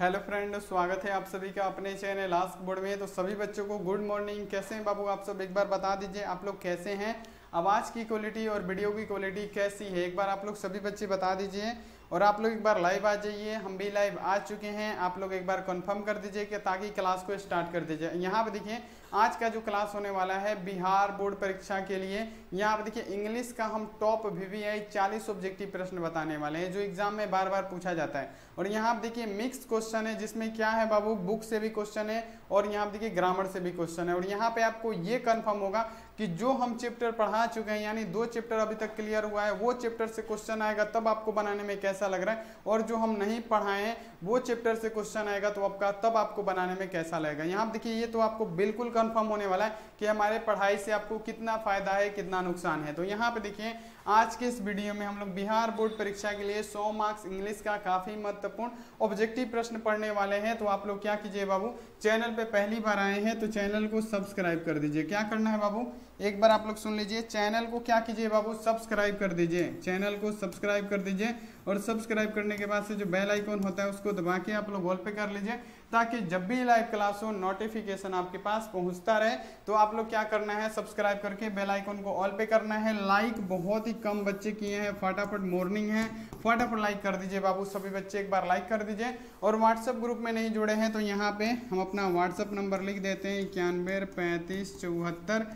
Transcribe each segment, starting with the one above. Hello friend, स्वागत है आप सभी का अपने चैनल आस्क बोर्ड में। तो सभी बच्चों को गुड मॉर्निंग। कैसे हैं बाबू आप सब? एक बार बता दीजिए आप लोग कैसे हैं, आवाज़ की क्वालिटी और वीडियो की क्वालिटी कैसी है, एक बार आप लोग सभी बच्चे बता दीजिए। और आप लोग एक बार लाइव आ जाइए, हम भी लाइव आ चुके हैं, आप लोग एक बार कंफर्म कर दीजिए कि ताकि क्लास को स्टार्ट कर दीजिए। यहाँ पर देखिए आज का जो क्लास होने वाला है बिहार बोर्ड परीक्षा के लिए, यहाँ पर देखिए इंग्लिश का हम टॉप VVI 40 ऑब्जेक्टिव प्रश्न बताने वाले हैं जो एग्जाम में बार बार पूछा जाता है। और यहाँ पर देखिए मिक्स क्वेश्चन है जिसमें क्या है बाबू, बुक से भी क्वेश्चन है और यहाँ पर देखिए ग्रामर से भी क्वेश्चन है। और यहाँ पर आपको ये कन्फर्म होगा कि जो हम चैप्टर पढ़ा चुके हैं यानी 2 चैप्टर अभी तक क्लियर हुआ है वो चैप्टर से क्वेश्चन आएगा तब आपको बनाने में कैसा लग रहा है, और जो हम नहीं पढ़ाए हैं वो चैप्टर से क्वेश्चन आएगा तो आपका तब आपको बनाने में कैसा लगेगा। यहाँ आप देखिए ये तो आपको बिल्कुल कंफर्म होने वाला है कि हमारे पढ़ाई से आपको कितना फायदा है कितना नुकसान है। तो यहाँ पे देखिए आज के इस वीडियो में हम लोग बिहार बोर्ड परीक्षा के लिए 100 मार्क्स इंग्लिश का काफी महत्वपूर्ण ऑब्जेक्टिव प्रश्न पढ़ने वाले हैं। तो आप लोग क्या कीजिए बाबू, चैनल पे पहली बार आए हैं तो चैनल को सब्सक्राइब कर दीजिए। क्या करना है बाबू, एक बार आप लोग सुन लीजिए, चैनल को क्या कीजिए बाबू, सब्सक्राइब कर दीजिए। चैनल को सब्सक्राइब कर दीजिए और सब्सक्राइब करने के बाद से जो बेल आइकॉन होता है उसको दबा के आप लोग ऑल पे कर लीजिए ताकि जब भी लाइव क्लास हो नोटिफिकेशन आपके पास पहुंचता रहे। तो आप लोग क्या करना है, सब्सक्राइब करके बेल आइकॉन को ऑल पे करना है। लाइक बहुत ही कम बच्चे किए हैं, फटाफट मॉर्निंग है, फटाफट लाइक कर दीजिए बाबू, सभी बच्चे एक बार लाइक कर दीजिए। और व्हाट्सएप ग्रुप में नहीं जुड़े हैं तो यहाँ पे हम अपना व्हाट्सएप नंबर लिख देते हैं 91 35 74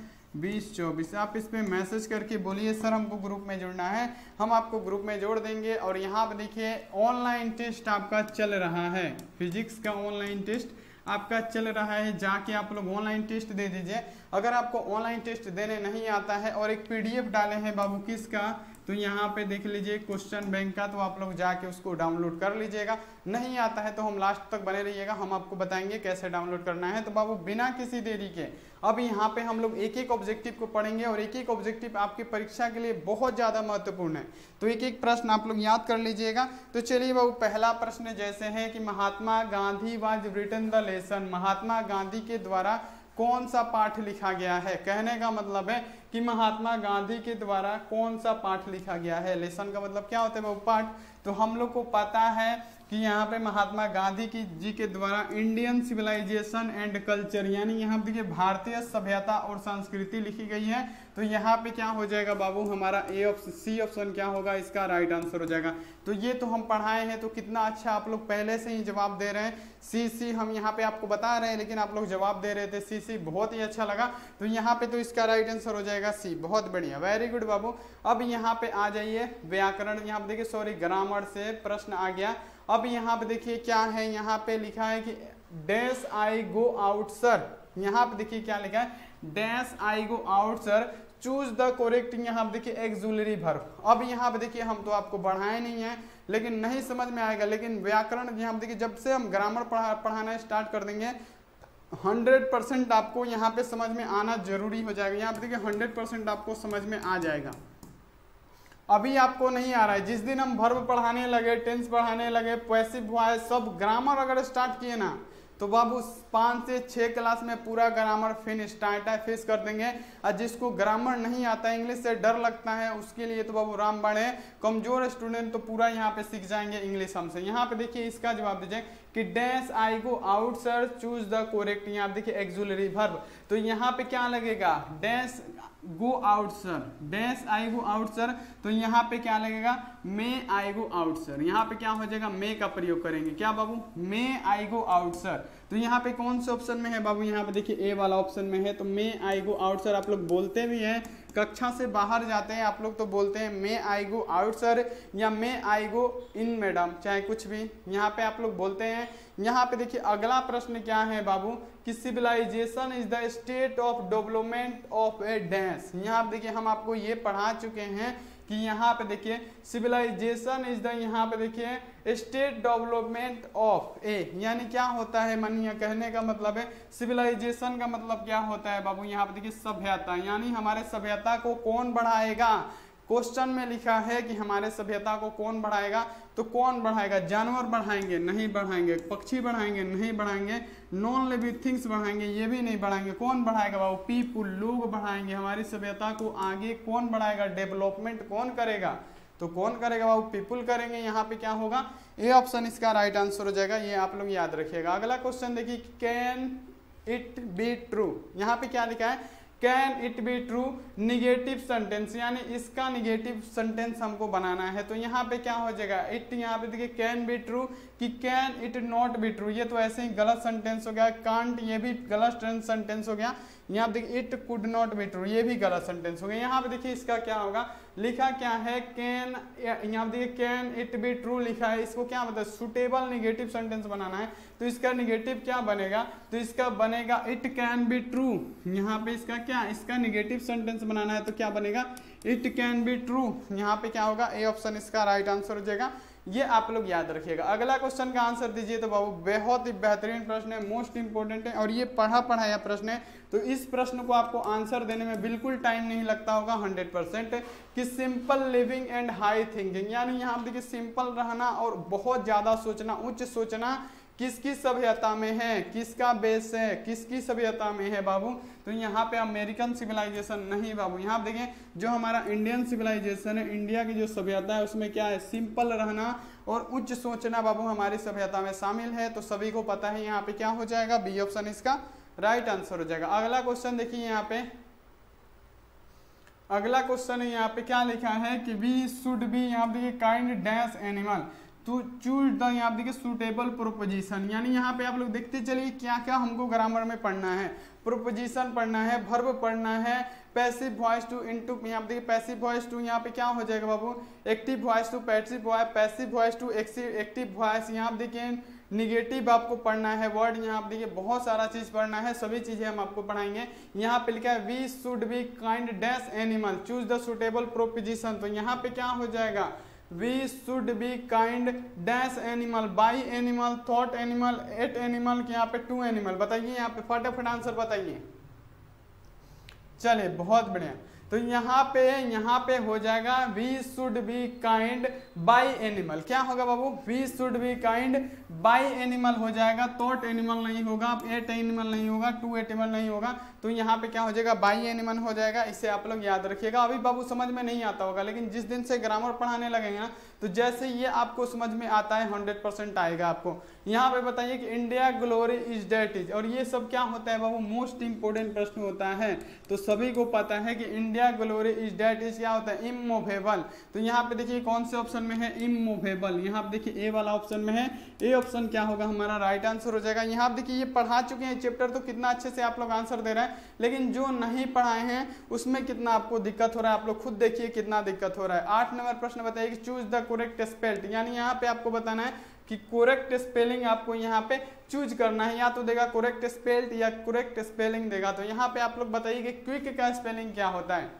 20 24। आप इस पर मैसेज करके बोलिए सर हमको ग्रुप में जुड़ना है, हम आपको ग्रुप में जोड़ देंगे। और यहाँ पर देखिए ऑनलाइन टेस्ट आपका चल रहा है, फिजिक्स का ऑनलाइन टेस्ट आपका चल रहा है, जाके आप लोग ऑनलाइन टेस्ट दे दीजिए। अगर आपको ऑनलाइन टेस्ट देने नहीं आता है और एक PDF डाले हैं बाबू किसका, तो यहाँ पे देख लीजिए क्वेश्चन बैंक का, तो आप लोग जाके उसको डाउनलोड कर लीजिएगा। नहीं आता है तो हम लास्ट तक बने रहिएगा, हम आपको बताएंगे कैसे डाउनलोड करना है। तो बाबू बिना किसी देरी के अब यहाँ पे हम लोग एक एक ऑब्जेक्टिव को पढ़ेंगे और एक एक ऑब्जेक्टिव आपकी परीक्षा के लिए बहुत ज़्यादा महत्वपूर्ण है। तो एक एक प्रश्न आप लोग याद कर लीजिएगा। तो चलिए बाबू पहला प्रश्न जैसे है कि Mahatma Gandhi was written the lesson, Mahatma Gandhi के द्वारा कौन सा पाठ लिखा गया है। कहने का मतलब है कि महात्मा गांधी के द्वारा कौन सा पाठ लिखा गया है। लेसन का मतलब क्या होता है वो पाठ, तो हम लोग को पता है कि यहाँ पे महात्मा गांधी की जी के द्वारा इंडियन सिविलाइजेशन एंड कल्चर यानी यहाँ पे देखिए भारतीय सभ्यता और संस्कृति लिखी गई है। तो यहाँ पे क्या हो जाएगा बाबू हमारा C ऑप्शन क्या होगा, इसका राइट आंसर हो जाएगा। तो ये तो हम पढ़ाए हैं तो कितना अच्छा आप लोग पहले से ही जवाब दे रहे हैं। C हम यहाँ पे आपको बता रहे हैं लेकिन आप लोग जवाब दे रहे थे C, बहुत ही अच्छा लगा। तो यहाँ पे तो इसका राइट आंसर हो जाएगा C, बहुत बढ़िया, वेरी गुड बाबू। अब यहाँ पे आ जाइए व्याकरण, यहाँ पे देखिए ग्रामर से प्रश्न आ गया। अब यहाँ पे देखिए क्या है, यहाँ पे लिखा है कि dash I go out sir, यहाँ पे देखिए क्या लिखा है, dash I go out sir choose the correct, यहाँ पे देखिए एक्सिलरी वर्ब। अब यहाँ पे देखिए हम तो आपको बढ़ाए नहीं है लेकिन नहीं समझ में आएगा, लेकिन व्याकरण यहाँ पे देखिए जब से हम ग्रामर पढ़ाना स्टार्ट कर देंगे 100% आपको यहाँ पे समझ में आना जरूरी हो जाएगा। यहाँ पे देखिए 100% आपको समझ में आ जाएगा। अभी आपको नहीं आ रहा है, जिस दिन हम वर्ब पढ़ाने लगे, टेंस पढ़ाने लगे, पैसिव वॉइस, सब ग्रामर अगर स्टार्ट किए ना तो बाबू 5 से 6 क्लास में पूरा ग्रामर फिन स्टार्ट है फिस कर देंगे। और जिसको ग्रामर नहीं आता है, इंग्लिश से डर लगता है, उसके लिए तो बाबू रामबाण है, कमजोर स्टूडेंट तो पूरा यहाँ पे सीख जाएंगे इंग्लिश हमसे। यहाँ पे देखिए इसका जवाब दीजिए कि dash I go out sir choose the correct, यहाँ पे देखिए एक्सिलरी वर्ब, तो यहाँ पे क्या लगेगा, dash go out sir, dash I go out sir, तो यहाँ पे क्या लगेगा, मे आई गो आउट सर, यहाँ पे क्या हो जाएगा, मे का प्रयोग करेंगे। क्या बाबू, मे आई गो आउट सर, तो यहाँ पे कौन से ऑप्शन में है बाबू, यहाँ पे देखिए A वाला ऑप्शन में है। तो मे आई गो आउट सर आप लोग बोलते भी हैं, कक्षा से बाहर जाते हैं आप लोग तो बोलते हैं मे आई गो आउट सर या मे आई गो इन मैडम, चाहे कुछ भी यहाँ पे आप लोग बोलते हैं। यहाँ पे देखिए अगला प्रश्न क्या है बाबू कि civilisation is the state of development of a dash, यहाँ पे देखिए हम आपको ये पढ़ा चुके हैं कि यहाँ पे देखिए सिविलाइजेशन इज द, यहाँ पे देखिए स्टेट डेवलपमेंट ऑफ ए यानी क्या होता है, मानिए कहने का मतलब है सिविलाइजेशन का मतलब क्या होता है बाबू, यहाँ पे देखिए सभ्यता यानी हमारे सभ्यता को कौन बढ़ाएगा, क्वेश्चन में लिखा है कि हमारे सभ्यता को कौन बढ़ाएगा, तो कौन बढ़ाएगा, जानवर बढ़ाएंगे नहीं बढ़ाएंगे, पक्षी बढ़ाएंगे नहीं बढ़ाएंगे, नॉन लिविंग थिंग्स बढ़ाएंगे ये भी नहीं बढ़ाएंगे, कौन बढ़ाएगा बाबू, पीपुल लोग बढ़ाएंगे, हमारी सभ्यता को आगे कौन बढ़ाएगा, डेवलपमेंट कौन करेगा, तो कौन करेगा बाबू, पीपुल करेंगे। यहाँ पे क्या होगा, ये ऑप्शन इसका राइट आंसर हो जाएगा, ये आप लोग याद रखिएगा। अगला क्वेश्चन देखिए, कैन इट बी ट्रू। यहाँ पे क्या लिखा है, can it be true negative sentence, यानी इसका निगेटिव सेंटेंस हमको बनाना है। तो यहाँ पे क्या हो जाएगा, इट, यहाँ पे देखिए कैन बी ट्रू कि can it not be true, ये तो ऐसे ही गलत सेंटेंस हो गया। कांट, ये भी गलत सेंटेंस हो गया। यहाँ पे देखिए it could not be true, ये भी गलत सेंटेंस हो गया। यहाँ पे देखिए इसका क्या होगा, लिखा क्या है कैन, यहाँ पे देखिए कैन इट बी ट्रू लिखा है, इसको क्या मतलब सुटेबल निगेटिव सेंटेंस बनाना है। तो इसका निगेटिव क्या बनेगा, तो इसका बनेगा इट कैन बी ट्रू। यहाँ पे इसका क्या, इसका निगेटिव सेंटेंस बनाना है, तो क्या बनेगा इट कैन बी ट्रू। यहाँ पे क्या होगा, ए ऑप्शन इसका राइट आंसर हो जाएगा, ये आप लोग याद रखिएगा। अगला क्वेश्चन का आंसर दीजिए। तो बाबू बहुत ही बेहतरीन प्रश्न है, मोस्ट इंपोर्टेंट है और ये पढ़ा पढ़ाया प्रश्न है, तो इस प्रश्न को आपको आंसर देने में बिल्कुल टाइम नहीं लगता होगा 100%। कि simple living and high thinking, यानी यहाँ पे देखिए सिंपल रहना और बहुत ज़्यादा सोचना, उच्च सोचना किसकी सभ्यता में है, किसका बेस है, किसकी सभ्यता में है बाबू। तो यहाँ पे अमेरिकन सिविलाइजेशन नहीं बाबू, यहाँ पे देखें जो हमारा इंडियन सिविलाइजेशन है, इंडिया की जो सभ्यता है उसमें क्या है, सिंपल रहना और उच्च सोचना बाबू हमारी सभ्यता में शामिल है। तो सभी को पता है, यहाँ पे क्या हो जाएगा, बी ऑप्शन इसका राइट आंसर हो जाएगा। अगला क्वेश्चन देखिए, यहाँ पे अगला क्वेश्चन है, यहाँ पे क्या लिखा है कि वी शुड बी, यहाँ पे देखिए काइंड डैश एनिमल तो चूज द, यहाँ पे देखिए सूटेबल प्रोपोजिशन, यानी यहाँ पे आप लोग देखते चलिए क्या क्या हमको ग्रामर में पढ़ना है। प्रोपोजिशन पढ़ना है, वर्ब पढ़ना है, पैसिव वॉइस टू इनटू, यहाँ पे देखिए पैसिव वॉइस टू, यहाँ पे क्या हो जाएगा बाबू, active voice to passive voice, passive voice to active voice. यहाँ पे देखिए निगेटिव आपको पढ़ना है वर्ड, यहाँ पे देखिए बहुत सारा चीज़ पढ़ना है, सभी चीज़ें हम आपको पढ़ाएंगे। यहाँ पे लिखा है we should be kind dash animal choose the suitable proposition, तो यहाँ पे क्या हो जाएगा, we should be kind dash animal, by animal, thought animal, at animal, यहाँ पे टू एनिमल। बताइए यहाँ पे फटाफट आंसर बताइए। चलिए बहुत बढ़िया, तो यहाँ पे हो जाएगा we should be kind by animal. क्या होगा बाबू, we should be kind by animal हो जाएगा, थॉट एनिमल नहीं होगा, एट एनिमल नहीं होगा, टू एनिमल नहीं होगा, तो यहाँ पे क्या हो जाएगा, बाई एनिमल हो जाएगा। इसे आप लोग याद रखिएगा। अभी बाबू समझ में नहीं आता होगा, लेकिन जिस दिन से ग्रामर पढ़ाने लगेंगे ना, तो जैसे ये आपको समझ में आता है 100% आएगा आपको। यहाँ पे बताइए कि India glory is that is, और ये सब क्या होता है बाबू, मोस्ट इंपोर्टेंट प्रश्न होता है। तो सभी को पता है कि India glory is that is क्या होता है, इमूवेबल। तो यहाँ पे देखिए कौन से ऑप्शन में है, इमूवेबल, यहाँ पे देखिए ए वाला ऑप्शन में है। ए ऑप्शन क्या होगा हमारा राइट आंसर हो जाएगा। यहाँ पे देखिए ये पढ़ा चुके हैं चैप्टर, तो कितना अच्छे से आप लोग आंसर दे रहे हैं, लेकिन जो नहीं पढ़ाए हैं उसमें कितना आपको दिक्कत हो रहा है, आप लोग खुद देखिए कितना दिक्कत हो रहा है। 8 नंबर प्रश्न बताइए कि चूज द करेक्ट स्पेल्ड, यानी यहाँ पे आपको बताना है कि करेक्ट स्पेलिंग आपको यहाँ पे चूज करना है, या तो देगा करेक्ट स्पेल्ड या करेक्ट स्पेलिंग देगा। तो यहाँ पे आप लोग बताइए कि क्विक का स्पेलिंग क्या होता है।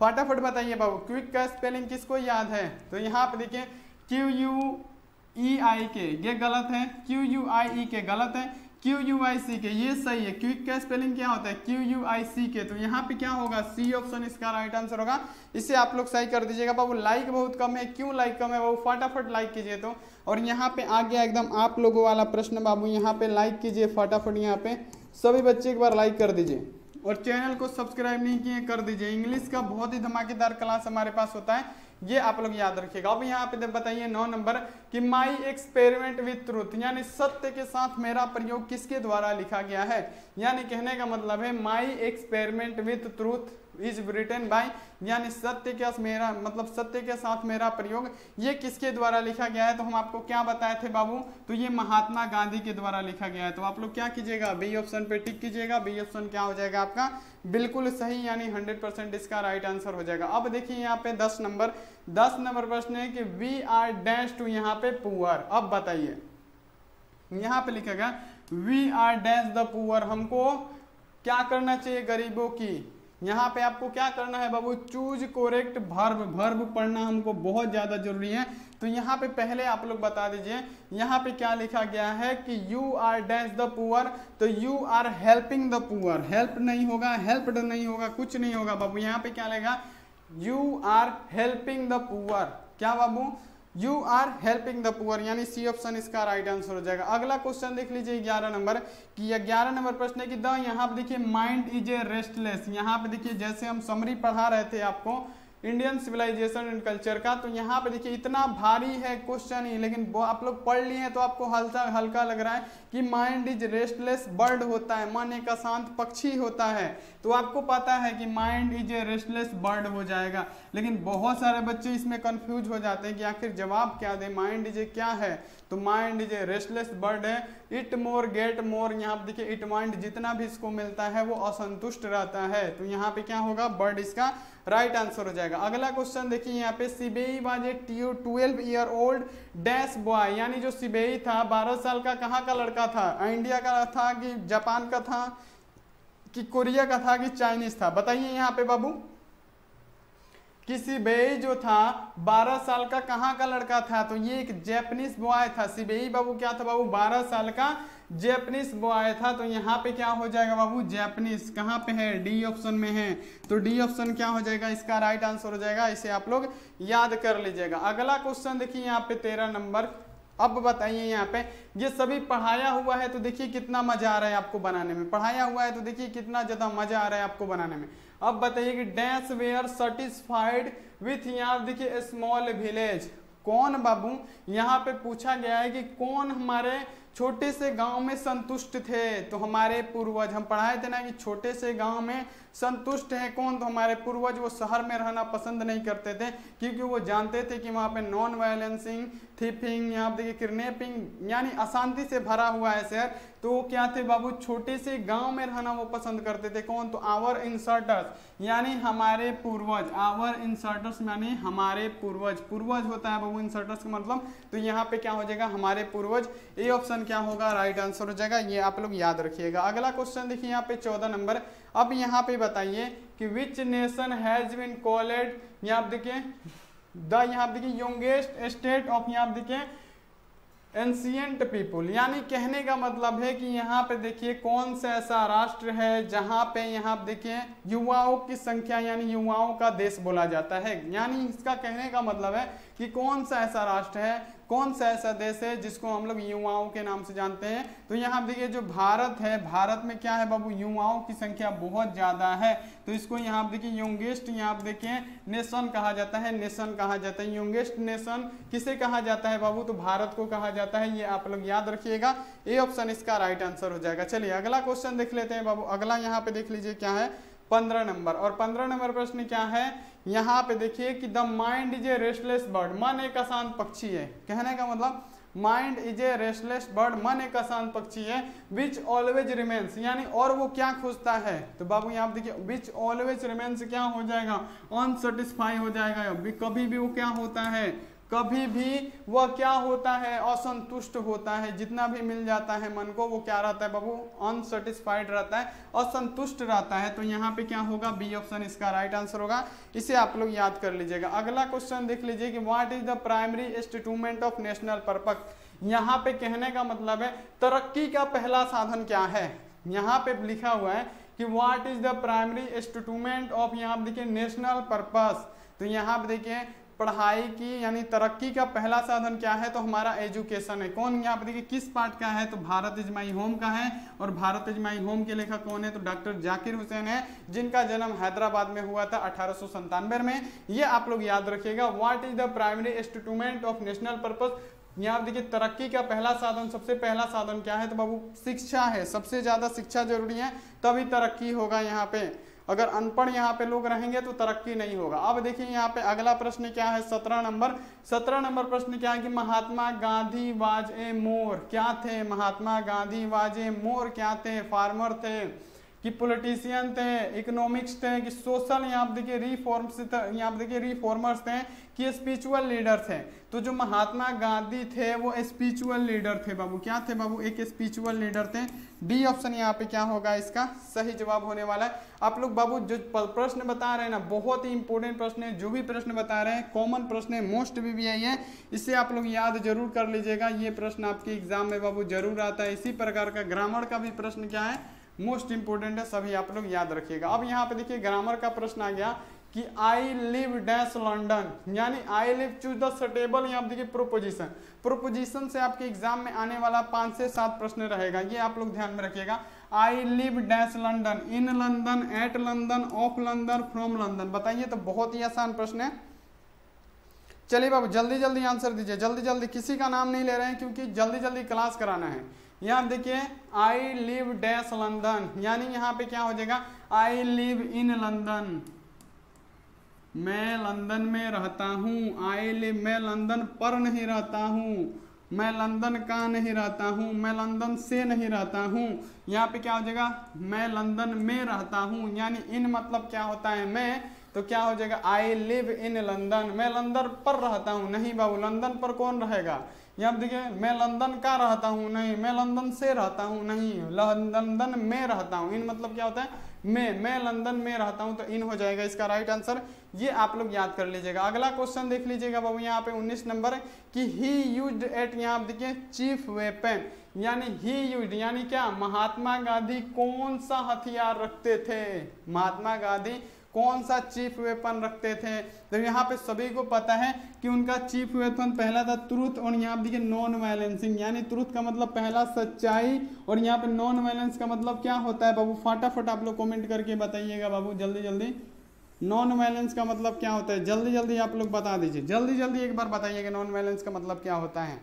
फटाफट बताइए बाबू, क्विक का स्पेलिंग किसको याद है। तो यहाँ पे देखिए QUIK ये गलत है, QUIEK गलत है, QUICK ये सही है। क्विक का स्पेलिंग क्या होता है, QUICK, तो यहाँ पे क्या होगा, सी ऑप्शन इसका राइट आंसर होगा। इसे आप लोग सही कर दीजिएगा बाबू। लाइक बहुत कम है, क्यों लाइक कम है बाबू, फटाफट लाइक कीजिए। तो और यहाँ पे आ गया एकदम आप लोगों वाला प्रश्न बाबू, यहाँ पे लाइक कीजिए फटाफट, यहाँ पे सभी बच्चे एक बार लाइक कर दीजिए और चैनल को सब्सक्राइब नहीं किए कर दीजिए। इंग्लिश का बहुत ही धमाकेदार क्लास हमारे पास होता है, ये आप लोग याद रखिएगा। अब यहाँ पे बताइए 9 नंबर कि माई एक्सपेरिमेंट विथ ट्रुथ, यानी सत्य के साथ मेरा प्रयोग किसके द्वारा लिखा गया है। यानी कहने का मतलब है my experiment with truth is written by, यानी सत्य के साथ मेरा मतलब सत्य के साथ मेरा प्रयोग ये किसके द्वारा लिखा गया है। तो हम आपको क्या बताए थे बाबू, तो ये महात्मा गांधी के द्वारा लिखा गया है। तो आप लोग क्या कीजिएगा, बी ऑप्शन पे टिक कीजिएगा। बी ऑप्शन क्या हो जाएगा आपका बिल्कुल सही, यानी 100% इसका राइट आंसर हो जाएगा। अब देखिए यहाँ पे 10 नंबर, 10 नंबर प्रश्न है कि वी आर डैश टू यहाँ पे पुअर। अब बताइए यहाँ पे लिखा गया we are dash the poor, हमको क्या करना चाहिए, गरीबों की। यहाँ पे आपको क्या करना है बाबू, चूज करेक्ट वर्ब, वर्ब पढ़ना हमको बहुत ज़्यादा जरूरी है। तो यहाँ पे पहले आप लोग बता दीजिए यहाँ पे क्या लिखा गया है कि you are dash the poor, तो you are helping the poor, help नहीं होगा, हेल्प्ड नहीं होगा, कुछ नहीं होगा बाबू। यहाँ पे क्या लेगा, you are helping the poor, क्या बाबू, you are helping the poor, यानी सी ऑप्शन इसका राइट आंसर हो जाएगा। अगला क्वेश्चन देख लीजिए 11 नंबर कि 11 नंबर प्रश्न है कि द, यहाँ पे देखिए माइंड इज ए रेस्टलेस, यहाँ पे देखिए जैसे हम समरी पढ़ा रहे थे आपको इंडियन सिविलाइजेशन एंड कल्चर का, तो यहाँ पे देखिए इतना भारी है क्वेश्चन ही, लेकिन वो आप लोग पढ़ लिए हैं तो आपको हल्का लग रहा है कि माइंड इज रेस्टलेस बर्ड होता है, मन एक अशांत पक्षी होता है, तो आपको पता है कि mind is a restless bird हो जाएगा। लेकिन बहुत सारे बच्चे इसमें कंफ्यूज हो जाते हैं कि आखिर जवाब क्या दें, माइंड इज क्या है, तो mind is a restless bird है। इट मोर गेट मोर, यहाँ पे देखिए इट माइंड जितना भी इसको मिलता है वो असंतुष्ट रहता है, तो यहाँ पे क्या होगा, बर्ड इसका राइट आंसर हो जाएगा। अगला क्वेश्चन देखिए यहाँ पे CBI was a 12 year old dash boy, यानी जो सीबीआई था 12 साल का कहाँ का लड़का था, इंडिया का था कि जापान का था कि कोरिया का था कि चाइनीज था, बताइए यहाँ पे बाबू, किसी बेई जो था 12 साल का कहाँ का लड़का था, तो ये एक जैपनीज बॉय था। सीबेई बाबू क्या था बाबू, 12 साल का जैपनीज बॉय था, तो यहाँ पे क्या हो जाएगा बाबू, जैपनीज कहाँ पे है, डी ऑप्शन में है, तो डी ऑप्शन क्या हो जाएगा, इसका राइट आंसर हो जाएगा, इसे आप लोग याद कर लीजिएगा। अगला क्वेश्चन देखिए यहाँ पे 13 नंबर, अब बताइए यहाँ पे ये सभी पढ़ाया हुआ है, तो देखिए कितना मजा आ रहा है आपको बनाने में, पढ़ाया हुआ है तो देखिए कितना ज्यादा मजा आ रहा है आपको बनाने में। अब बताइए कि डैश वेयर सेटिस्फाइड विथ, यहाँ देखिए स्मॉल विलेज, कौन बाबू, यहाँ पे पूछा गया है कि कौन हमारे छोटे से गांव में संतुष्ट थे, तो हमारे पूर्वज, हम पढ़ाए थे ना कि छोटे से गांव में संतुष्ट है कौन, तो हमारे पूर्वज वो शहर में रहना पसंद नहीं करते थे क्योंकि वो जानते थे कि वहाँ पे नॉन वायलेंसिंग, थीपिंग, यहाँ देखिए किडनैपिंग, यानी अशांति से भरा हुआ है शहर, तो वो क्या थे बाबू, छोटे से गांव में रहना वो पसंद करते थे, कौन, तो आवर इंसर्टर्स, यानी हमारे पूर्वज, आवर इंसर्टर्स यानी हमारे पूर्वज, पूर्वज होता है बाबू इंसर्टर्स का मतलब, तो यहाँ पे क्या हो जाएगा, हमारे पूर्वज, ए ऑप्शन क्या होगा, राइट आंसर हो जाएगा, ये आप लोग याद रखिएगा। अगला क्वेश्चन देखिए यहाँ पे 14 नंबर, अब यहाँ पे बताइए कि which nation has been called, यहाँ देखिए द, यहाँ देखिए यंगेस्ट स्टेट ऑफ, यहाँ देखिए एंशियंट पीपुल, यानी कहने का मतलब है कि यहाँ पे देखिए कौन सा ऐसा राष्ट्र है जहाँ पे यहाँ देखिए युवाओं की संख्या, यानी युवाओं का देश बोला जाता है, यानी इसका कहने का मतलब है कि कौन सा ऐसा राष्ट्र है, कौन सा ऐसा देश है जिसको हम लोग युवाओं के नाम से जानते हैं, तो यहाँ देखिए जो भारत है, भारत में क्या है बाबू, युवाओं की संख्या बहुत ज्यादा है, तो इसको यहाँ देखिए यंगेस्ट, यहाँ देखिए नेशन कहा जाता है, नेशन कहा जाता है, यंगेस्ट नेशन किसे कहा जाता है बाबू, तो भारत को कहा जाता है, ये आप लोग याद रखिएगा, ए ऑप्शन इसका राइट आंसर हो जाएगा। चलिए अगला क्वेश्चन देख लेते हैं बाबू, अगला यहाँ पे देख लीजिए क्या है 15 नंबर, और 15 नंबर प्रश्न क्या है, यहाँ पे देखिए कि the mind is a restless bird, मन एक अशांत पक्षी है, कहने का मतलब mind is a restless bird, मन एक अशांत पक्षी है, विच ऑलवेज रिमेन्स, यानी और वो क्या खोजता है, तो बाबू यहाँ देखिए विच ऑलवेज रिमेन्स क्या हो जाएगा, अनसेटिस्फाई हो जाएगा, कभी भी वो क्या होता है, कभी भी वह क्या होता है, असंतुष्ट होता है, जितना भी मिल जाता है मन को वो क्या रहता है बाबू, अनसेटिस्फाइड रहता है, असंतुष्ट रहता है, तो यहाँ पे क्या होगा, बी ऑप्शन इसका राइट आंसर होगा, इसे आप लोग याद कर लीजिएगा। अगला क्वेश्चन देख लीजिए कि what is the primary instrument of national purpose, यहाँ पे कहने का मतलब है तरक्की का पहला साधन क्या है, यहाँ पे लिखा हुआ है कि what is the primary instrument of, यहाँ देखिए नेशनल परपस, तो यहाँ पे देखिए पढ़ाई की यानी तरक्की का पहला साधन क्या है, तो हमारा एजुकेशन है, कौन यहाँ पे देखिए किस पार्ट का है, तो भारत इज माई होम का है, और भारत इज माई होम के लेखक कौन है, तो डॉक्टर जाकिर हुसैन है, जिनका जन्म हैदराबाद में हुआ था 1897 में, ये आप लोग याद रखिएगा। What is the primary instrument of national purpose, यहाँ देखिए तरक्की का पहला साधन, सबसे पहला साधन क्या है, तो बाबू शिक्षा है, सबसे ज्यादा शिक्षा जरूरी है तभी तरक्की होगा, यहाँ पे अगर अनपढ़ यहाँ पे लोग रहेंगे तो तरक्की नहीं होगा। अब देखिए यहाँ पे अगला प्रश्न क्या है 17 नंबर, 17 नंबर प्रश्न क्या है कि महात्मा गांधी वाज ए मोर, क्या थे महात्मा गांधी वाज ए मोर, क्या थे, फार्मर थे कि पॉलिटिशियन थे, इकोनॉमिक्स थे कि सोशल, यहाँ पे देखिए रिफॉर्म्स, यहाँ पे देखिए रिफॉर्मर्स थे कि स्पिरिचुअल लीडर थे, तो जो महात्मा गांधी थे वो स्पिरिचुअल लीडर थे बाबू, क्या थे बाबू, एक स्पिरिचुअल लीडर थे, डी ऑप्शन यहाँ पे क्या होगा इसका सही जवाब होने वाला है। आप लोग बाबू जो प्रश्न बता रहे हैं ना बहुत ही इंपॉर्टेंट प्रश्न है, जो भी प्रश्न बता रहे हैं कॉमन प्रश्न है, मोस्ट वीवीआई है, इसे आप लोग याद जरूर कर लीजिएगा, ये प्रश्न आपके एग्जाम में बाबू जरूर आता है। इसी प्रकार का ग्रामर का भी प्रश्न क्या है मोस्ट इंपोर्टेंट है, सभी आप लोग याद रखिएगा। अब यहाँ पे देखिए ग्रामर का प्रश्न आ गया कि आई लिव डैश लंडन, यानी I live choose the stable. यहाँ देखिए प्रोपोजिशन, प्रोपोजिशन से आपके एग्जाम में आने वाला 5 से 7 प्रश्न रहेगा, ये आप लोग ध्यान में रखिएगा। I live dash London, in London, at London, of London, from London. बताइए तो बहुत ही आसान प्रश्न है। चलिए बाबू जल्दी जल्दी आंसर दीजिए, जल्दी जल्दी, किसी का नाम नहीं ले रहे हैं क्योंकि जल्दी जल्दी क्लास कराना है। यहाँ देखिए आई लिव डैश लंदन, यानी यहाँ पे क्या हो जाएगा, आई लिव इन लंदन, मैं लंदन में रहता हूँ। आई लिव, मैं लंदन पर नहीं रहता हूँ, मैं लंदन का नहीं रहता हूँ, मैं लंदन से नहीं रहता हूँ। यहाँ पे क्या हो जाएगा, मैं लंदन में रहता हूँ, यानी इन मतलब क्या होता है मैं, तो क्या हो जाएगा आई लिव इन लंदन, मैं लंदन पर रहता हूँ। नहीं बाबू, लंदन पर कौन रहेगा, यहाँ देखिए मैं लंदन का रहता हूँ, नहीं मैं लंदन से रहता हूँ, नहीं लंदन में रहता हूँ। इन मतलब क्या होता है मैं लंदन में रहता हूं, तो इन हो जाएगा इसका राइट आंसर। ये आप लोग याद कर लीजिएगा। अगला क्वेश्चन देख लीजिएगा बाबू, यहाँ पे 19 नंबर कि ही यूज्ड एट, यहाँ आप देखिए चीफ वेपन, यानी ही यूज्ड यानी क्या, महात्मा गांधी कौन सा हथियार रखते थे, महात्मा गांधी कौन सा चीफ वेपन रखते थे। तो यहाँ पे सभी को पता है कि उनका चीफ वेपन पहला था ट्रुथ, और यहाँ पे देखिए नॉन वायलेंसिंग, यानी ट्रुथ का मतलब पहला सच्चाई, और यहाँ पे नॉन वायलेंस का मतलब क्या होता है बाबू, फटाफट आप लोग कमेंट करके बताइएगा बाबू जल्दी जल्दी। नॉन वायलेंस का मतलब क्या होता है, जल्दी जल्दी आप लोग बता दीजिए, जल्दी जल्दी एक बार बताइएगा नॉन वायलेंस का मतलब क्या होता है।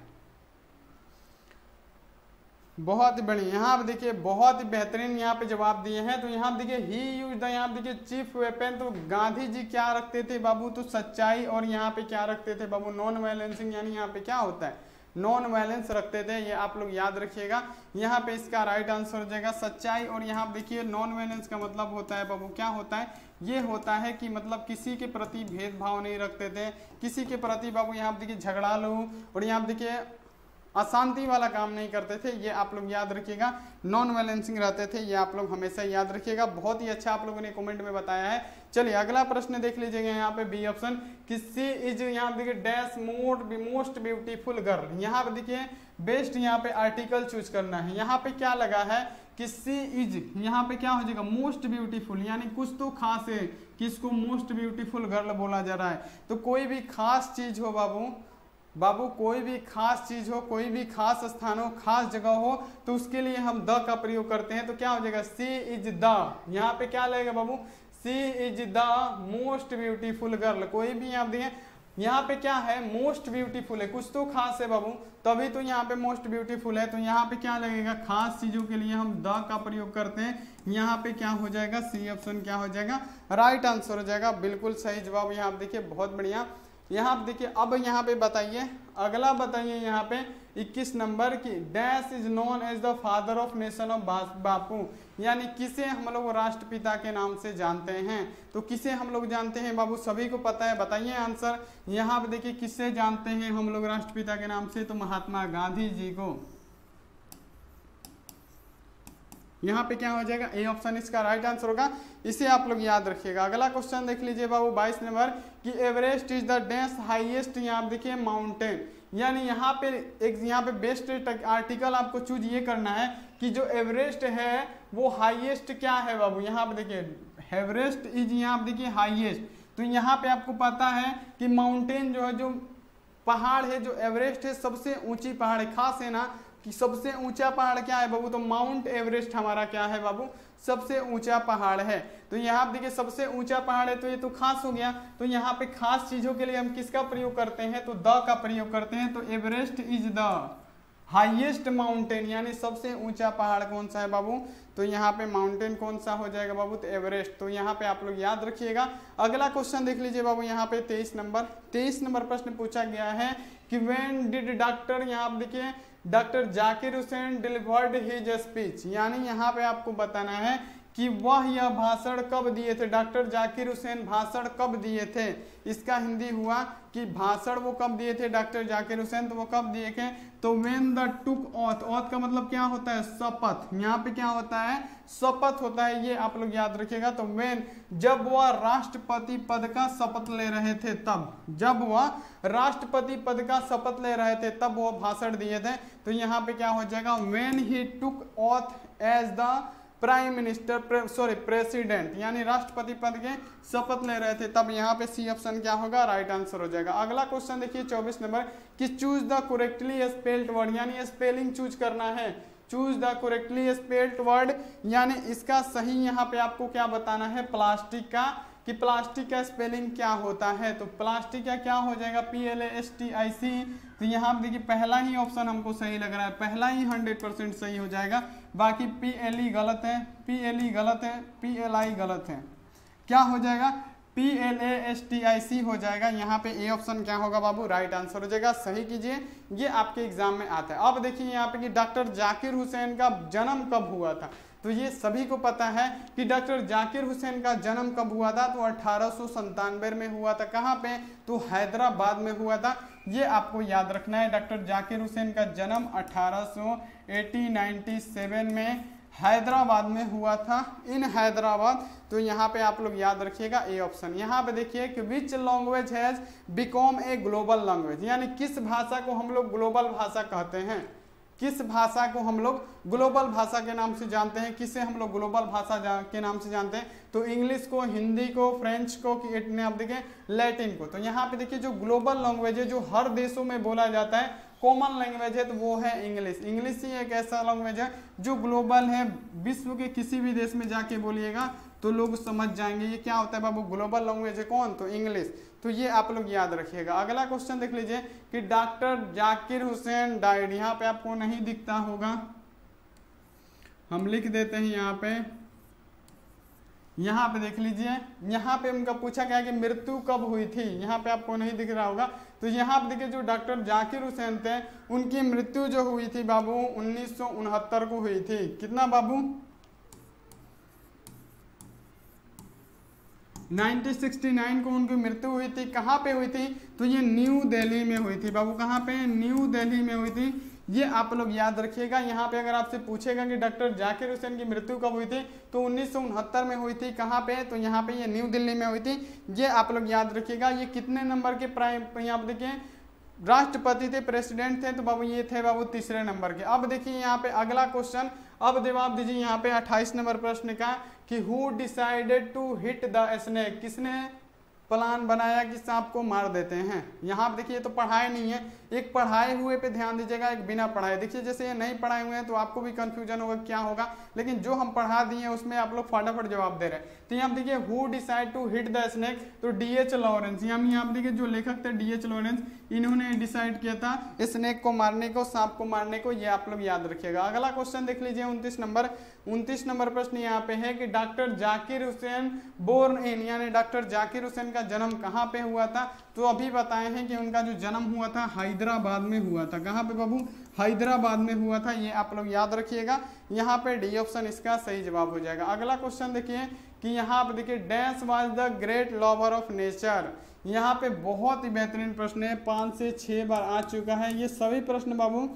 बहुत बढ़िया, यहाँ आप देखिए बहुत बेहतरीन यहाँ पे जवाब दिए हैं। तो यहाँ देखिए ही यूज द, यहाँ देखिए चीफ वेपन, तो गांधी जी क्या रखते थे बाबू, तो सच्चाई, और यहाँ पे क्या रखते थे बाबू, नॉन वायलेंसिंग, यानी यहाँ पे क्या होता है नॉन वायलेंस रखते थे। ये आप लोग याद रखिएगा, यहाँ पे इसका राइट आंसर हो जाएगा सच्चाई। और यहाँ देखिए नॉन वायलेंस का मतलब होता है बाबू क्या होता है, ये होता है कि मतलब किसी के प्रति भेदभाव नहीं रखते थे, किसी के प्रति बाबू यहाँ देखिए झगड़ा लो, और यहाँ देखिए अशांति वाला काम नहीं करते थे। ये आप लोग याद रखिएगा, नॉन वायलेंसिंग रहते थे, ये आप लोग हमेशा याद रखिएगा। बहुत ही अच्छा आप लोगों ने कमेंट में बताया है। चलिए अगला प्रश्न देख लीजिएगा, यहाँ पे बी ऑप्शन कि सी इज, यहाँ देखिए डैश मोस्ट ब्यूटीफुल गर्ल, यहाँ पे देखिए बेस्ट, यहाँ पे आर्टिकल चूज करना है। यहाँ पे क्या लगा है कि सी इज, यहाँ पे क्या हो जाएगा मोस्ट ब्यूटीफुल, यानी कुछ तो खास है, किसको मोस्ट ब्यूटीफुल गर्ल बोला जा रहा है, तो कोई भी खास चीज हो बाबू कोई भी खास चीज़ हो, कोई भी खास स्थान हो, खास जगह हो, तो उसके लिए हम द का प्रयोग करते हैं। तो क्या हो जाएगा सी इज द, यहाँ पे क्या लगेगा बाबू, she is the most beautiful girl, कोई भी आप देखें यहाँ पे क्या है मोस्ट ब्यूटीफुल है, कुछ तो खास है बाबू, तभी तो यहाँ पे मोस्ट ब्यूटीफुल है। तो यहाँ पे क्या लगेगा, खास चीजों के लिए हम द का प्रयोग करते हैं। यहाँ पे क्या हो जाएगा, सी ऑप्शन क्या हो जाएगा राइट आंसर हो जाएगा, बिल्कुल सही जवाब। यहाँ आप देखिए बहुत बढ़िया। यहाँ आप देखिए, अब यहाँ पे बताइए, अगला बताइए यहाँ पे 21 नंबर की dash is known as the father of nation of Bapu, यानी किसे हम लोग राष्ट्रपिता के नाम से जानते हैं। तो किसे हम लोग जानते हैं बाबू, सभी को पता है, बताइए आंसर। यहाँ पे देखिए किसे जानते हैं हम लोग राष्ट्रपिता के नाम से, तो महात्मा गांधी जी को। यहाँ पे क्या हो जाएगा, ए ऑप्शन इसका राइट आंसर होगा, इसे आप लोग याद रखिएगा। अगला क्वेश्चन देख लीजिए बाबू 22 नंबर कि Everest is the dash highest, यहाँ आप देखिए माउंटेन, यानी यहाँ पे एक यहाँ पे बेस्ट आर्टिकल आपको चूज ये करना है कि जो एवरेस्ट है वो हाईएस्ट क्या है बाबू। यहाँ पे देखिए एवरेस्ट इज, यहाँ आप देखिए हाईएस्ट, तो यहाँ पे आपको पता है कि माउंटेन जो है, जो पहाड़ है, जो एवरेस्ट है सबसे ऊंची पहाड़ है, खास है ना कि सबसे ऊंचा पहाड़ क्या है बाबू, तो माउंट एवरेस्ट हमारा क्या है बाबू, सबसे ऊंचा पहाड़ है। तो यहाँ आप देखिए सबसे ऊंचा पहाड़ है, तो ये तो खास हो गया। तो यहाँ पे खास चीजों के लिए हम किसका प्रयोग करते हैं, तो द का प्रयोग करते हैं। तो Everest is the highest mountain, यानी सबसे ऊंचा पहाड़ कौन सा है बाबू, तो यहाँ पे माउंटेन कौन सा हो जाएगा बाबू, तो एवरेस्ट। तो यहाँ पे आप लोग याद रखिएगा। अगला क्वेश्चन देख लीजिए बाबू, यहाँ पे 23 नंबर प्रश्न पूछा गया है कि व्हेन डिड डॉक्टर, यहाँ आप देखिए doctor Zakir Hussain delivered his speech, यानी यहाँ पे आपको बताना है कि वह यह भाषण कब दिए थे, डॉक्टर जाकिर हुसैन भाषण कब दिए थे। इसका हिंदी हुआ कि भाषण वो कब दिए थे डॉक्टर जाकिर हुसैन, तो वो कब दिए थे, तो when the took oath, oath का मतलब क्या होता है शपथ, यहाँ पे क्या होता है शपथ होता है, ये आप लोग याद रखिएगा। तो व्हेन जब वह राष्ट्रपति पद का शपथ ले रहे थे, तब जब वह राष्ट्रपति पद का शपथ ले रहे थे तब वह भाषण दिए थे। तो यहाँ पे क्या हो जाएगा, when he took oath as the prime minister sorry president यानी राष्ट्रपति पद के शपथ ले रहे थे, तब यहाँ पे सी ऑप्शन क्या होगा, राइट आंसर हो जाएगा। अगला क्वेश्चन देखिए 24 नंबर कि choose the correctly spelled word यानी स्पेलिंग चूज करना है, choose the correctly spelled word यानी इसका सही यहाँ पे आपको क्या बताना है, प्लास्टिक का, कि प्लास्टिक का स्पेलिंग क्या होता है। तो प्लास्टिक का क्या हो जाएगा, PLASTIC। तो यहाँ पे देखिए पहला ही ऑप्शन हमको सही लग रहा है, पहला ही 100% सही हो जाएगा, बाकी PLE गलत है, PLE गलत है, PLI गलत है। क्या हो जाएगा, PLASTIC हो जाएगा। यहाँ पे ए ऑप्शन क्या होगा बाबू, राइट आंसर हो जाएगा, सही कीजिए, ये आपके एग्जाम में आता है। अब देखिए यहाँ पे कि डॉक्टर जाकिर हुसैन का जन्म कब हुआ था, तो ये सभी को पता है कि डॉक्टर जाकिर हुसैन का जन्म कब हुआ था, तो 1897 में हुआ था। कहाँ पे, तो हैदराबाद में हुआ था, ये आपको याद रखना है। डॉक्टर जाकिर हुसैन का जन्म 1897 में हैदराबाद में हुआ था, इन हैदराबाद। तो यहाँ पे आप लोग याद रखिएगा ए ऑप्शन। यहाँ पे देखिए कि which language has become a global language यानी किस भाषा को हम लोग ग्लोबल भाषा कहते हैं, किस भाषा को हम लोग ग्लोबल भाषा के नाम से जानते हैं, किसे हम लोग ग्लोबल भाषा के नाम से जानते हैं, तो इंग्लिश को, हिंदी को, फ्रेंच को, कि इतने आप देखें लैटिन को। तो यहाँ पे देखिए जो ग्लोबल लैंग्वेज है, जो हर देशों में बोला जाता है, कॉमन लैंग्वेज है, तो वो है इंग्लिश। इंग्लिश ही एक ऐसा लैंग्वेज है जो ग्लोबल है, विश्व के किसी भी देश में जाके बोलिएगा तो लोग समझ जाएंगे ये क्या होता है बाबू, ग्लोबल लैंग्वेज है कौन, तो इंग्लिश। तो ये आप लोग याद रखिएगा। अगला क्वेश्चन देख लीजिए कि डॉक्टर जाकिर हुसैन डाइड, यहाँ पे आपको नहीं दिखता होगा, हम लिख देते हैं यहाँ पे देख लीजिए, यहाँ पे उनका पूछा गया कि मृत्यु कब हुई थी, यहाँ पे आपको नहीं दिख रहा होगा। तो यहाँ पे देखिए जो डॉक्टर जाकिर हुसैन थे उनकी मृत्यु जो हुई थी बाबू 1969 को हुई थी। कितना बाबू, 1969 को उनकी मृत्यु हुई थी। कहाँ पे हुई थी, तो ये न्यू दिल्ली में हुई थी बाबू। कहाँ पे, न्यू दिल्ली में हुई थी, ये आप लोग याद रखिएगा। यहाँ पे अगर आपसे पूछेगा कि डॉक्टर जाकिर हुसैन की मृत्यु कब हुई थी, तो 1969 में हुई थी। कहाँ पे, तो यहाँ पे ये न्यू दिल्ली में हुई थी, ये आप लोग याद रखिएगा। ये कितने नंबर के प्राइम, यहाँ पे देखिए राष्ट्रपति थे, प्रेसिडेंट थे, तो बाबू ये थे बाबू तीसरे नंबर के। अब देखिए यहाँ पे अगला क्वेश्चन, अब जवाब दीजिए यहाँ पे 28 नंबर प्रश्न का कि who decided to hit the snake, किसने प्लान बनाया कि सांप को मार देते हैं। यहाँ पे देखिए तो पढ़ाए नहीं है, एक पढ़ाए हुए पे ध्यान दीजिएगा, एक बिना पढ़ाए। देखिए जैसे ये नहीं पढ़ाए हुए हैं तो आपको भी कंफ्यूजन होगा क्या होगा, लेकिन जो हम पढ़ा दिए उसमें आप लोग फटाफट जवाब दे रहे हैं। तो यहाँ देखिए who decide to hit the snake, तो DH लॉरेंस, यहाँ पे देखिए जो लेखक थे DH लॉरेंस, इन्होंने डिसाइड किया था स्नेक को मारने को, सांप को मारने को, ये आप लोग याद रखिएगा। अगला क्वेश्चन देख लीजिए 29 नंबर प्रश्न यहाँ पे है कि doctor Zakir Hussain born in यानी डॉक्टर जाकिर हुसैन जन्म कहां पे हुआ था, तो अभी बताए हैं कि उनका जो जन्म हुआ था हैदराबाद में हुआ था। कहां पे बाबू, हैदराबाद में हुआ था, ये आप लोग याद रखिएगा। यहां पे डी ऑप्शन इसका सही जवाब हो जाएगा। अगला क्वेश्चन देखिए कि यहाँ पे देखिए dash was the great lover of nature, यहाँ पे बहुत ही बेहतरीन प्रश्न है, 5 से 6 बार आ चुका है। ये सभी प्रश्न बाबू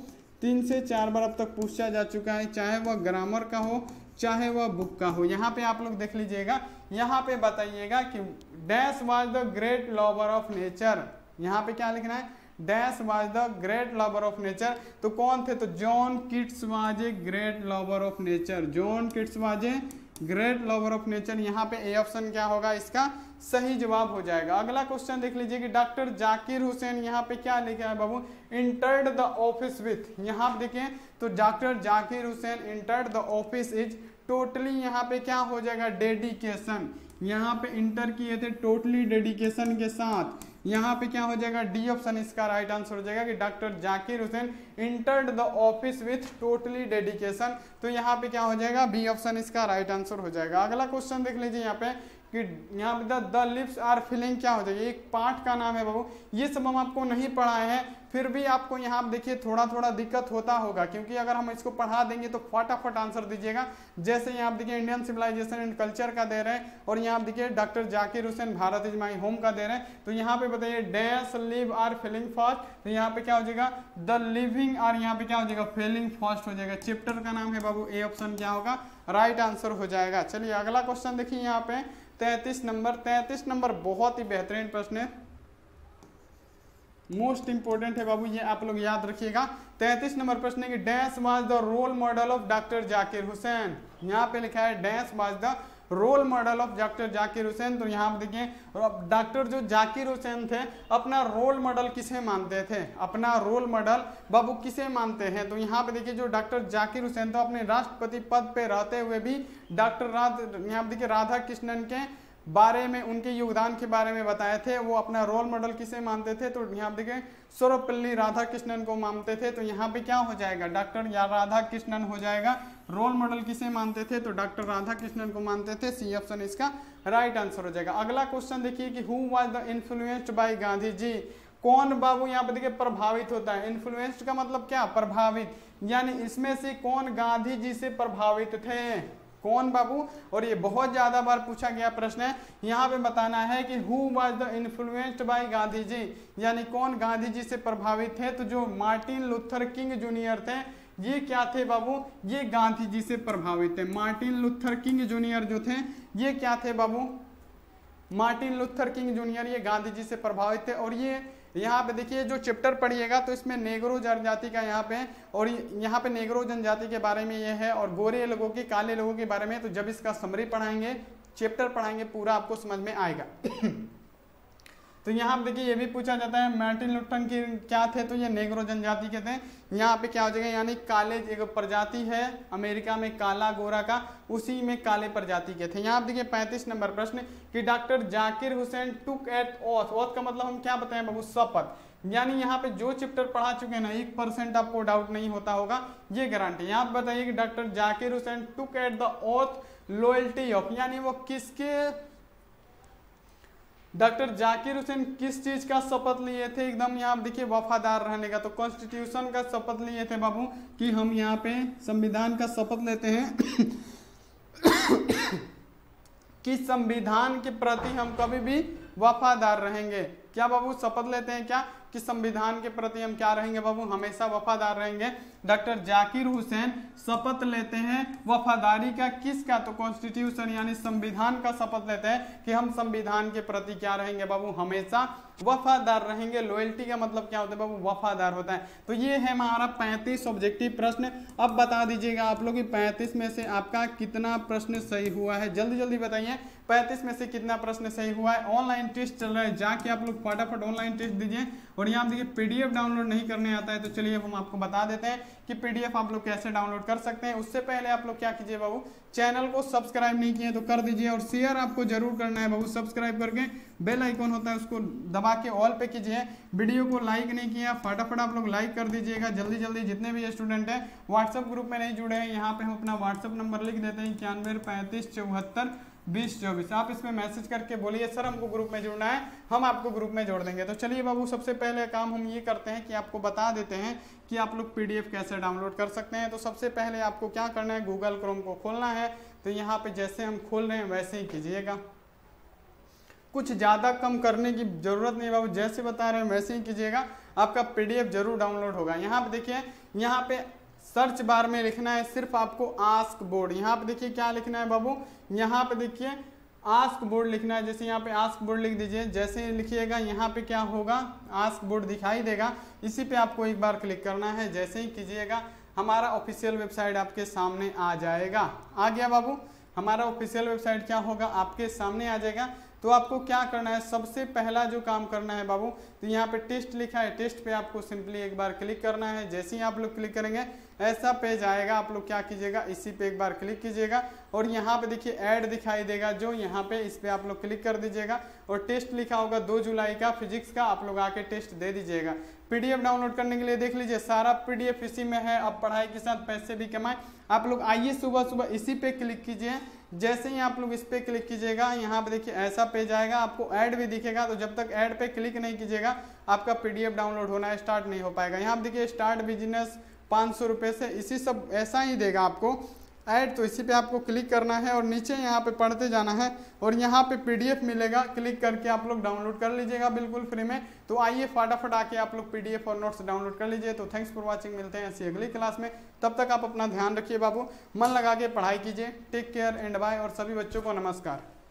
3 से 4 बार अब तक पूछा जा चुका है, चाहे वह ग्रामर का हो चाहे वह बुक का हो। यहाँ पे आप लोग देख लीजिएगा, यहाँ पे बताइएगा कि dash was the great lover of nature, यहाँ पे क्या लिखना है, dash was the great lover of nature, तो कौन थे, तो John Keats was a great lover of nature, John Keats was a great lover of nature. यहाँ पे ए ऑप्शन क्या होगा, इसका सही जवाब हो जाएगा। अगला क्वेश्चन देख लीजिए कि डॉक्टर जाकिर हुसैन यहाँ पे क्या लिखा है बाबू, इंटर्ड द ऑफिस विथ, यहाँ पे देखिए तो doctor Zakir Hussain entered the office is totally, यहाँ पे क्या हो जाएगा, डेडिकेशन, यहाँ पे इंटर किए थे टोटली डेडिकेशन के साथ, यहाँ पे क्या हो जाएगा, डी ऑप्शन इसका राइट आंसर हो जाएगा कि doctor Zakir Hussain entered the office with totally dedication. तो यहाँ पे क्या हो जाएगा, बी ऑप्शन इसका राइट आंसर हो जाएगा। अगला क्वेश्चन देख लीजिए यहाँ पे कि यहाँ पे द लिप्स आर फीलिंग क्या हो जाएगी, एक पाठ का नाम है बाबू। ये सब हम आपको नहीं पढ़ाए हैं, फिर भी आपको यहाँ आप देखिए थोड़ा थोड़ा दिक्कत होता होगा, क्योंकि अगर हम इसको पढ़ा देंगे तो फटाफट आंसर दीजिएगा। जैसे यहाँ आप देखिए इंडियन सिविलाइजेशन एंड कल्चर का दे रहे हैं, और यहाँ आप देखिए doctor Zakir Hussain Bharat is my home का दे रहे हैं। तो यहाँ पे बताइए dash live are falling fast, तो यहाँ पे क्या हो जाएगा, द लिविंग आर, यहाँ पे क्या हो जाएगा, फेलिंग फास्ट हो जाएगा। चैप्टर का नाम है बाबू, ए ऑप्शन क्या होगा, राइट आंसर हो जाएगा। चलिए अगला क्वेश्चन देखिए यहाँ पे 33 नंबर। 33 नंबर बहुत ही बेहतरीन प्रश्न है, मोस्ट इंपोर्टेंट है बाबू, ये आप लोग याद रखिएगा। 33 नंबर प्रश्न है कि dash was the role model of doctor Zakir Hussain. यहाँ पे लिखा है dash was the role model of doctor Zakir Hussain. तो यहाँ पे देखिए डॉक्टर जो जाकिर हुसैन थे अपना रोल मॉडल किसे मानते थे, अपना रोल मॉडल बाबू किसे मानते हैं। तो यहाँ पे देखिए जो डॉक्टर जाकिर हुसैन थे अपने राष्ट्रपति पद पे रहते हुए भी डॉक्टर यहाँ पे देखिए राधा कृष्णन के बारे में, उनके योगदान के बारे में बताए थे। वो अपना रोल मॉडल किसे मानते थे, तो यहाँ पे देखिए सर्वपल्ली राधा कृष्णन को मानते थे। तो यहाँ पे क्या हो जाएगा, डॉक्टर या राधा कृष्णन हो जाएगा। रोल मॉडल किसे मानते थे, तो डॉक्टर राधा कृष्णन को मानते थे। सी ऑप्शन इसका राइट आंसर हो जाएगा। अगला क्वेश्चन देखिए कि who was the influenced by Gandhi ji. कौन बाबू यहाँ पे देखिए प्रभावित होता है। इन्फ्लुएंस्ड का मतलब क्या, प्रभावित, यानी इसमें से कौन गांधी जी से प्रभावित थे, कौन बाबू। और ये बहुत ज़्यादा बार पूछा गया प्रश्न है, यहाँ पे बताना है कि who was the influenced by Gandhi ji, यानी कौन गांधी जी से प्रभावित थे। तो जो मार्टिन लूथर किंग जूनियर थे, ये क्या थे बाबू, ये गांधी जी से प्रभावित थे। मार्टिन लूथर किंग जूनियर जो थे ये क्या थे बाबू, मार्टिन लूथर किंग जूनियर, ये गांधी जी से प्रभावित थे। और ये यहाँ पे देखिए जो चैप्टर पढ़िएगा तो इसमें नेग्रो जनजाति का यहाँ पे, और यहाँ पे नेग्रो जनजाति के बारे में ये है, और गोरे लोगों के, काले लोगों के बारे में। तो जब इसका समरी पढ़ाएंगे, चैप्टर पढ़ाएंगे पूरा, आपको समझ में आएगा। तो यहाँ पे देखिए ये भी पूछा जाता है मार्टिन लूथर किंग क्या थे, तो ये नेग्रो जनजाति के थे। यहाँ पे क्या हो जाएगा, यानी काले एक प्रजाति है अमेरिका में, काला गोरा का, उसी में काले प्रजाति के थे। यहाँ पे देखिए 35 नंबर प्रश्न कि doctor Zakir Hussain took at oath. Oath का मतलब हम क्या बताएं बाबू, शपथ। यानी यहाँ पे जो चैप्टर पढ़ा चुके हैं ना, 1% आपको डाउट नहीं होता होगा, ये गारंटी। यहाँ पे बताइए कि doctor Zakir Hussain took at the oath loyalty of, यानी वो किसके, डॉक्टर जाकिर हुसैन किस चीज़ का शपथ लिए थे, एकदम यहाँ देखिए वफादार रहने का। तो कॉन्स्टिट्यूशन का शपथ लिए थे बाबू, कि हम यहाँ पे संविधान का शपथ लेते हैं कि संविधान के प्रति हम कभी भी वफादार रहेंगे। क्या बाबू शपथ लेते हैं क्या, कि संविधान के प्रति हम क्या रहेंगे बाबू, हमेशा वफादार रहेंगे। डॉक्टर जाकिर हुसैन शपथ लेते हैं वफादारी का, किसका, तो कॉन्स्टिट्यूशन यानी संविधान का शपथ लेते हैं कि हम संविधान के प्रति क्या रहेंगे बाबू, हमेशा वफादार रहेंगे। लॉयल्टी का मतलब क्या होता है बाबू, वफादार होता है। तो ये है हमारा 35 ऑब्जेक्टिव प्रश्न। अब बता दीजिएगा आप लोग कि 35 में से आपका कितना प्रश्न सही हुआ है, जल्दी जल्दी बताइए 35 में से कितना प्रश्न सही हुआ है। ऑनलाइन टेस्ट चल रहा है, जाके आप लोग फटाफट ऑनलाइन टेस्ट दीजिए। और यहाँ देखिए पीडीएफ डाउनलोड नहीं करने आता है, तो चलिए हम आपको बता देते हैं कि पीडीएफ आप लोग कैसे डाउनलोड कर सकते हैं। उससे पहले आप लोग क्या कीजिए बाबू, चैनल को सब्सक्राइब नहीं किए तो कर दीजिए, और शेयर आपको जरूर करना है बाबू, सब्सक्राइब करके बेल आइकॉन होता है उसको दबा के ऑल पे कीजिए। वीडियो को लाइक नहीं किया, फटाफट आप लोग लाइक कर दीजिएगा जल्दी जल्दी। जितने भी स्टूडेंट हैं व्हाट्सएप ग्रुप में नहीं जुड़े हैं, यहाँ पे हम अपना व्हाट्सएप नंबर लिख देते हैं 9135742024। आप इसमें मैसेज करके बोलिए सर हमको ग्रुप में जुड़ना है, हम आपको ग्रुप में जोड़ देंगे। तो चलिए बाबू सबसे पहले काम हम ये करते हैं कि आपको बता देते हैं कि आप लोग पीडीएफ कैसे डाउनलोड कर सकते हैं। तो सबसे पहले आपको क्या करना है, गूगल क्रोम को खोलना है। तो यहाँ पे जैसे हम खोल रहे हैं वैसे ही कीजिएगा, कुछ ज़्यादा कम करने की ज़रूरत नहीं बाबू, जैसे बता रहे हैं वैसे ही कीजिएगा, आपका पीडीएफ जरूर डाउनलोड होगा। यहाँ पे देखिए, यहाँ पे सर्च बार में लिखना है सिर्फ आपको आस्क बोर्ड। यहाँ पे देखिए क्या लिखना है बाबू, यहाँ पे देखिए आस्क बोर्ड लिखना है। जैसे यहाँ पे आस्क बोर्ड लिख दीजिए, जैसे लिखिएगा यहाँ पे क्या होगा, आस्क बोर्ड दिखाई देगा, इसी पे आपको एक बार क्लिक करना है। जैसे ही कीजिएगा हमारा ऑफिशियल वेबसाइट आपके सामने आ जाएगा। आ गया बाबू, हमारा ऑफिशियल वेबसाइट क्या होगा, आपके सामने आ जाएगा। तो आपको क्या करना है, सबसे पहला जो काम करना है बाबू, तो यहाँ पे टेस्ट लिखा है, टेस्ट पे आपको सिंपली एक बार क्लिक करना है। जैसे ही आप लोग क्लिक करेंगे ऐसा पेज आएगा, आप लोग क्या कीजिएगा, इसी पे एक बार क्लिक कीजिएगा। और यहाँ पे देखिए ऐड दिखाई देगा जो यहाँ पे, इस पे आप लोग क्लिक कर दीजिएगा। और टेस्ट लिखा होगा 2 जुलाई का फिजिक्स का, आप लोग आके टेस्ट दे दीजिएगा। पीडीएफ डाउनलोड करने के लिए देख लीजिए सारा पीडीएफ इसी में है। आप पढ़ाई के साथ पैसे भी कमाएं, आप लोग आइए सुबह सुबह इसी पे क्लिक कीजिए। जैसे ही आप लोग इस पे क्लिक कीजिएगा यहाँ पे देखिए ऐसा पेज आएगा, आपको ऐड भी दिखेगा। तो जब तक ऐड पे क्लिक नहीं कीजिएगा आपका पीडीएफ डाउनलोड होना स्टार्ट नहीं हो पाएगा। यहाँ पे देखिए स्टार्ट बिजनेस 500 रुपये से, इसी सब ऐसा ही देगा आपको ऐड। तो इसी पे आपको क्लिक करना है और नीचे यहाँ पे पढ़ते जाना है और यहाँ पे पीडीएफ मिलेगा, क्लिक करके आप लोग डाउनलोड कर लीजिएगा बिल्कुल फ्री में। तो आइए फटाफट आके आप लोग पीडीएफ और नोट्स डाउनलोड कर लीजिए। तो थैंक्स फॉर वाचिंग, मिलते हैं ऐसी अगली क्लास में। तब तक आप अपना ध्यान रखिए बाबू, मन लगा के पढ़ाई कीजिए। टेक केयर एंड बाय, और सभी बच्चों को नमस्कार।